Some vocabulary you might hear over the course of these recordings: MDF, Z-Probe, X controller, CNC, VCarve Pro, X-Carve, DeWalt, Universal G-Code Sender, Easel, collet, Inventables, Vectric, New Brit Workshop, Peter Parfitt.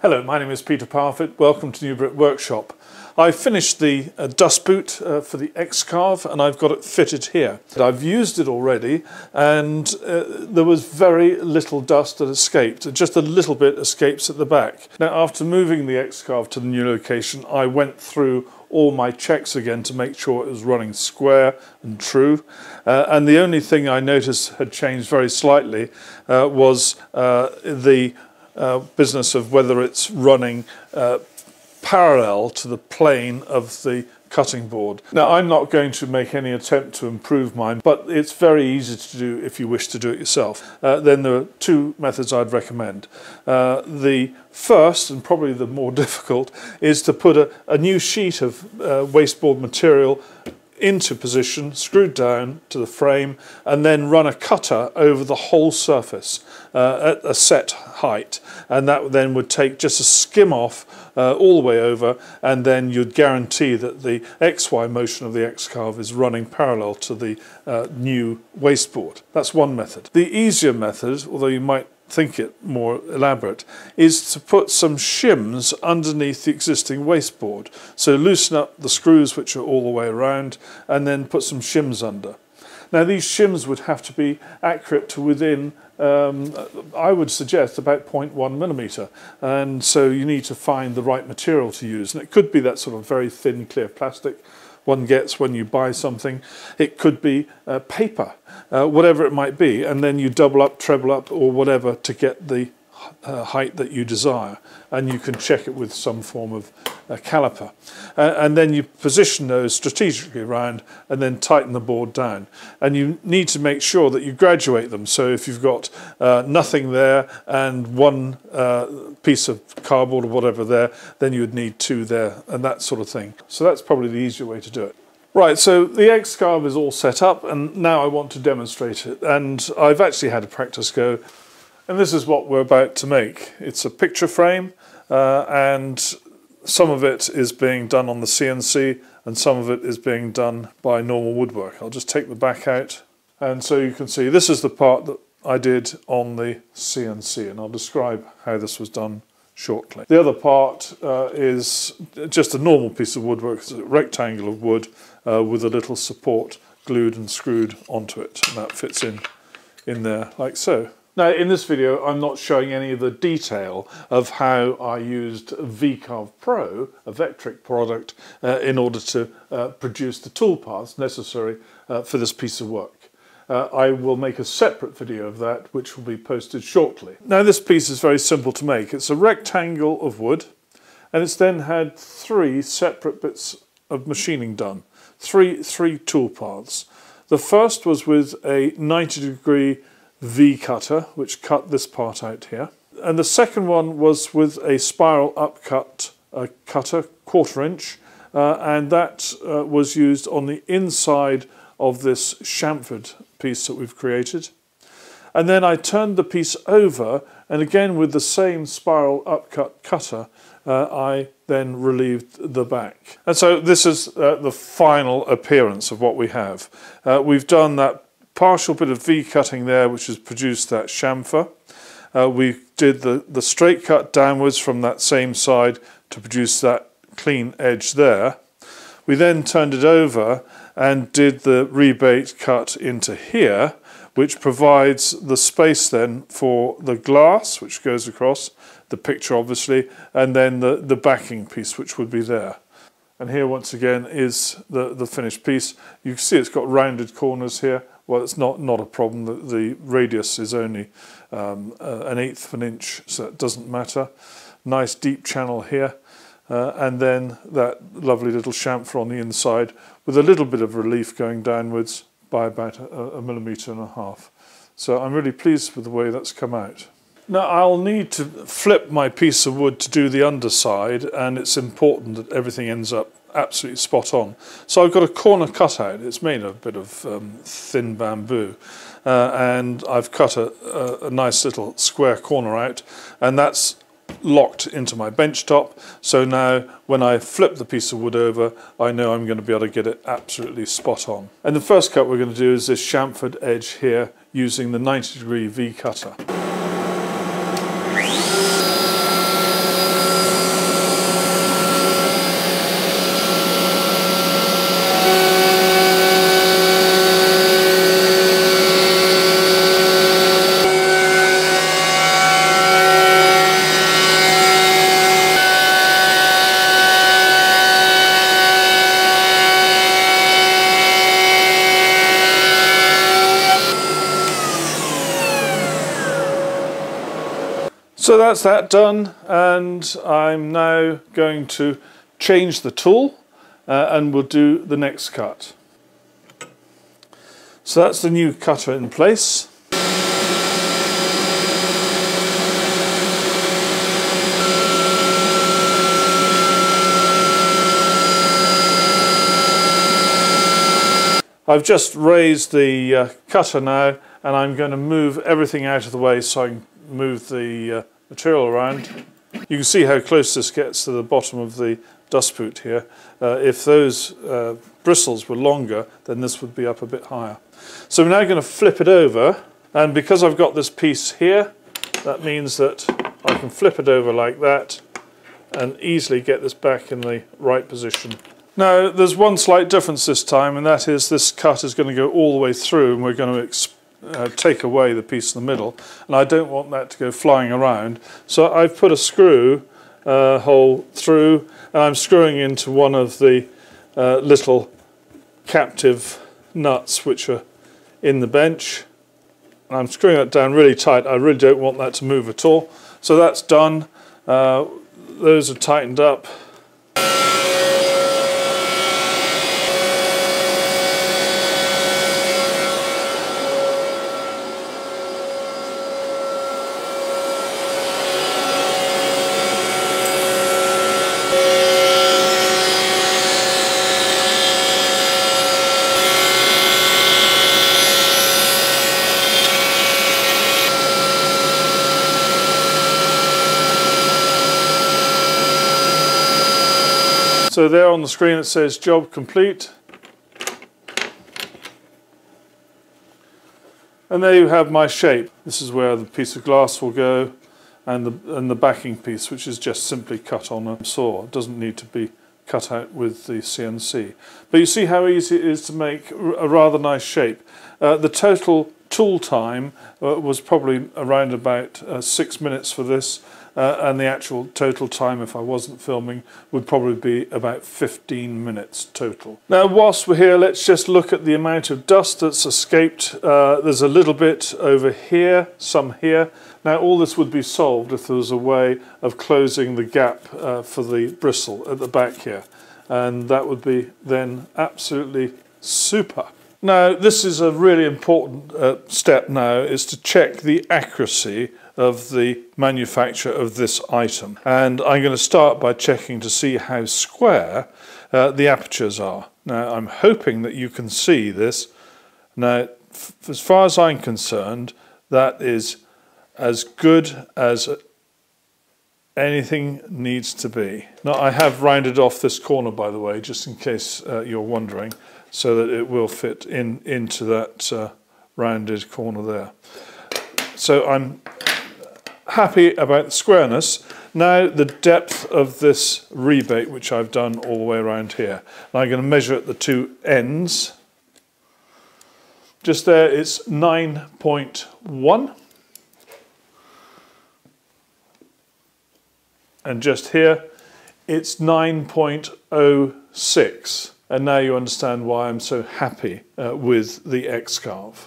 Hello, my name is Peter Parfitt. Welcome to New Brit Workshop. I finished the dust boot for the X-Carve and I've got it fitted here. I've used it already and there was very little dust that escaped. Just a little bit escapes at the back. Now, after moving the X-Carve to the new location, I went through all my checks again to make sure it was running square and true. And the only thing I noticed had changed very slightly was the business of whether it's running parallel to the plane of the cutting board. Now, I'm not going to make any attempt to improve mine, but it's very easy to do if you wish to do it yourself. Then there are two methods I'd recommend. The first, and probably the more difficult, is to put a new sheet of wasteboard material into position, screwed down to the frame, and then run a cutter over the whole surface at a set height, and that then would take just a skim off all the way over, and then you'd guarantee that the XY motion of the X-Carve is running parallel to the new wasteboard. That's one method. The easier method, although you might think it more elaborate, is to put some shims underneath the existing wasteboard. So loosen up the screws which are all the way around and then put some shims under. Now, these shims would have to be accurate to within, I would suggest, about 0.1 millimetre. And so you need to find the right material to use. And it could be that sort of very thin clear plastic one gets when you buy something. It could be paper, whatever it might be, and then you double up, treble up, or whatever to get the height that you desire, and you can check it with some form of caliper. And then you position those strategically around and then tighten the board down. And you need to make sure that you graduate them. So if you've got nothing there and one piece of cardboard or whatever there, then you would need two there and that sort of thing. So that's probably the easier way to do it. Right, so the X-Carve is all set up and now I want to demonstrate it. And I've actually had a practice go. And this is what we're about to make. It's a picture frame and some of it is being done on the CNC and some of it is being done by normal woodwork. I'll just take the back out, and so you can see this is the part that I did on the CNC, and I'll describe how this was done shortly. The other part is just a normal piece of woodwork. It's a rectangle of wood with a little support glued and screwed onto it, and that fits in there like so. Now, in this video, I'm not showing any of the detail of how I used VCarve Pro, a Vectric product, in order to produce the toolpaths necessary for this piece of work. I will make a separate video of that, which will be posted shortly. Now, this piece is very simple to make. It's a rectangle of wood, and it's then had three separate bits of machining done, three toolpaths. The first was with a 90-degree V-cutter, which cut this part out here. And the second one was with a spiral upcut cutter, 1/4 inch, and that was used on the inside of this chamfered piece that we've created. And then I turned the piece over, and again with the same spiral upcut cutter, I then relieved the back. And so this is the final appearance of what we have. We've done that partial bit of V-cutting there, which has produced that chamfer. We did the straight cut downwards from that same side to produce that clean edge there. We then turned it over and did the rebate cut into here, which provides the space then for the glass, which goes across the picture obviously, and then the backing piece, which would be there. And here once again is the finished piece. You can see it's got rounded corners here. Well, it's not a problem. The radius is only 1/8 of an inch, so it doesn't matter. Nice deep channel here, and then that lovely little chamfer on the inside with a little bit of relief going downwards by about a 1.5 millimetres. So I'm really pleased with the way that's come out. Now, I'll need to flip my piece of wood to do the underside, and it's important that everything ends up absolutely spot on. So I've got a corner cut out. It's made of a bit of thin bamboo, and I've cut a nice little square corner out, and that's locked into my bench top. So now when I flip the piece of wood over, I know I'm going to be able to get it absolutely spot on. And the first cut we're going to do is this chamfered edge here using the 90-degree V cutter. So that's that done, and I'm now going to change the tool and we'll do the next cut. So that's the new cutter in place. I've just raised the cutter now, and I'm going to move everything out of the way so I can move the material around. You can see how close this gets to the bottom of the dust boot here. If those bristles were longer, then this would be up a bit higher. So I'm now going to flip it over, and because I've got this piece here, that means that I can flip it over like that and easily get this back in the right position. Now there's one slight difference this time, and that is this cut is going to go all the way through, and we're going to take away the piece in the middle, and I don't want that to go flying around, so I've put a screw hole through, and I'm screwing into one of the little captive nuts which are in the bench, and I'm screwing that down really tight. I really don't want that to move at all. So that's done. Those are tightened up. So there on the screen it says job complete, and there you have my shape. This is where the piece of glass will go, and the backing piece, which is just simply cut on a saw. It doesn't need to be cut out with the CNC. But you see how easy it is to make a rather nice shape. The total tool time was probably around about 6 minutes for this. And the actual total time, if I wasn't filming, would probably be about 15 minutes total. Now whilst we're here, let's just look at the amount of dust that's escaped. There's a little bit over here, some here. Now all this would be solved if there was a way of closing the gap for the bristle at the back here, and that would be then absolutely super. Now this is a really important step now, is to check the accuracy of the manufacture of this item, and I'm going to start by checking to see how square the apertures are. Now I'm hoping that you can see this. Now as far as I'm concerned, that is as good as anything needs to be. Now I have rounded off this corner, by the way, just in case you're wondering, so that it will fit into that rounded corner there. So I'm happy about the squareness. Now the depth of this rebate, which I've done all the way around here. And I'm going to measure at the two ends. Just there, it's 9.1. And just here, it's 9.06. And now you understand why I'm so happy with the X-Carve.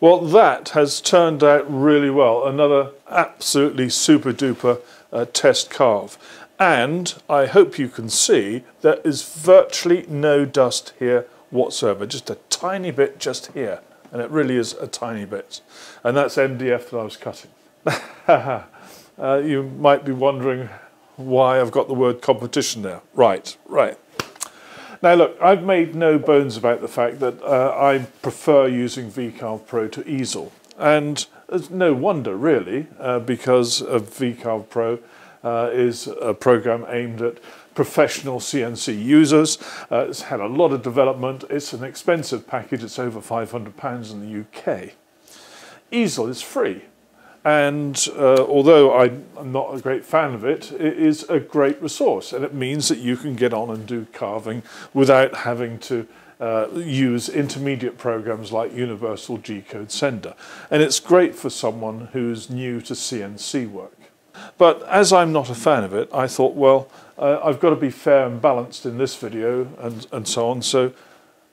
Well, that has turned out really well. Another absolutely super duper test carve. And I hope you can see there is virtually no dust here whatsoever. Just a tiny bit just here. And it really is a tiny bit. And that's MDF that I was cutting. You might be wondering why I've got the word competition there. Right, right. Now look, I've made no bones about the fact that I prefer using VCarve Pro to Easel, and it's no wonder really, because of VCarve Pro is a program aimed at professional CNC users. It's had a lot of development. It's an expensive package. It's over £500 in the UK. Easel is free, and although I'm not a great fan of it, it is a great resource, and it means that you can get on and do carving without having to use intermediate programs like Universal G-Code Sender. And it's great for someone who's new to CNC work. But as I'm not a fan of it, I thought, well, I've got to be fair and balanced in this video and so on, so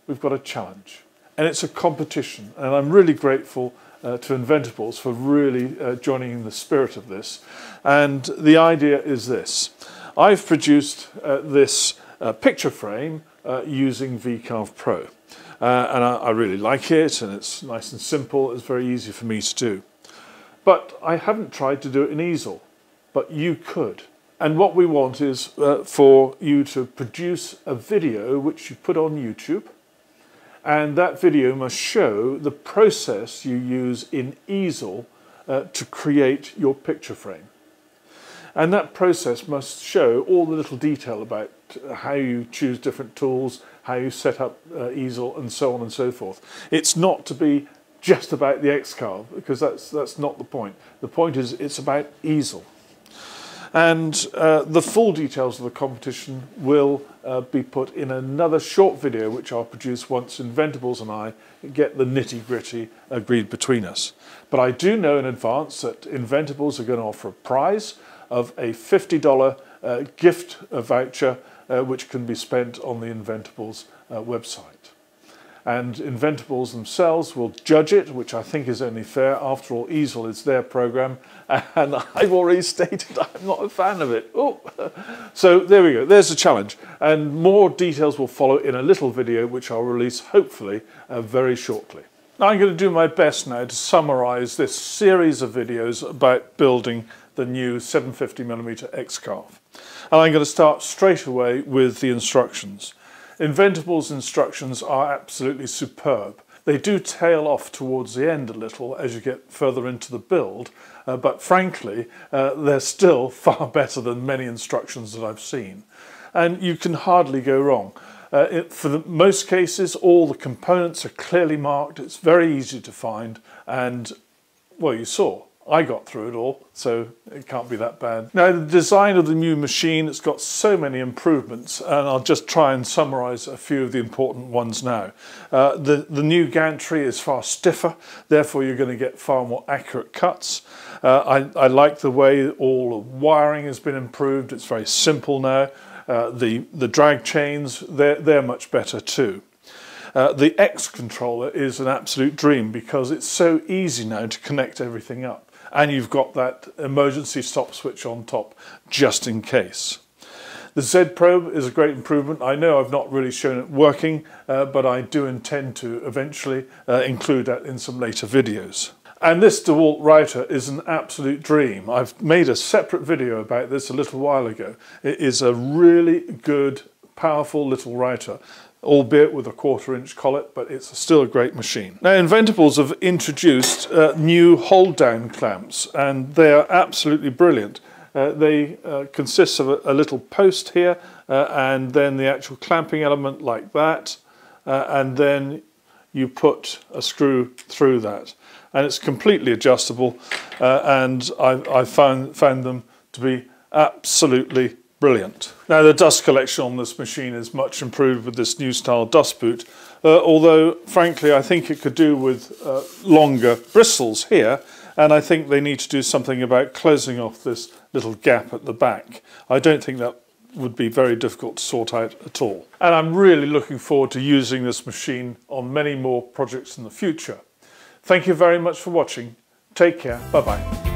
we've got a challenge. And it's a competition, and I'm really grateful to Inventables for really joining in the spirit of this. And the idea is this. I've produced this picture frame using VCarve Pro. And I really like it, and it's nice and simple. It's very easy for me to do. But I haven't tried to do it in Easel, but you could. And what we want is for you to produce a video which you put on YouTube, and that video must show the process you use in Easel to create your picture frame. And that process must show all the little detail about how you choose different tools, how you set up Easel, and so on and so forth. It's not to be just about the X-Carve, because that's not the point. The point is it's about Easel. And the full details of the competition will be put in another short video, which I'll produce once Inventables and I get the nitty-gritty agreed between us. But I do know in advance that Inventables are going to offer a prize of a $50 gift voucher, which can be spent on the Inventables website. And Inventables themselves will judge it, which I think is only fair. After all, Easel is their program, and I've already stated I'm not a fan of it. Ooh. So there we go, there's the challenge. And more details will follow in a little video, which I'll release, hopefully, very shortly. Now I'm going to do my best now to summarise this series of videos about building the new 750mm X-Carve. And I'm going to start straight away with the instructions. Inventables instructions are absolutely superb. They do tail off towards the end a little as you get further into the build, but frankly, they're still far better than many instructions that I've seen. And you can hardly go wrong. For most cases, all the components are clearly marked. It's very easy to find, and, well, you saw. I got through it all, so it can't be that bad. Now, the design of the new machine, it's got so many improvements, and I'll just try and summarise a few of the important ones now. The new gantry is far stiffer, therefore you're going to get far more accurate cuts. I like the way all the wiring has been improved. It's very simple now. The drag chains, they're much better too. The X controller is an absolute dream because it's so easy now to connect everything up. And you've got that emergency stop switch on top, just in case. The Z-Probe is a great improvement. I know I've not really shown it working, but I do intend to eventually include that in some later videos. And this DeWalt router is an absolute dream. I've made a separate video about this a little while ago. It is a really good, powerful little router, albeit with a 1/4-inch collet, but it's still a great machine. Now, Inventables have introduced new hold-down clamps, and they are absolutely brilliant. They consist of a little post here, and then the actual clamping element like that, and then you put a screw through that. And it's completely adjustable, and I found them to be absolutely brilliant. Now, the dust collection on this machine is much improved with this new style dust boot, although frankly I think it could do with longer bristles here, and I think they need to do something about closing off this little gap at the back. I don't think that would be very difficult to sort out at all. And I'm really looking forward to using this machine on many more projects in the future. Thank you very much for watching. Take care. Bye-bye.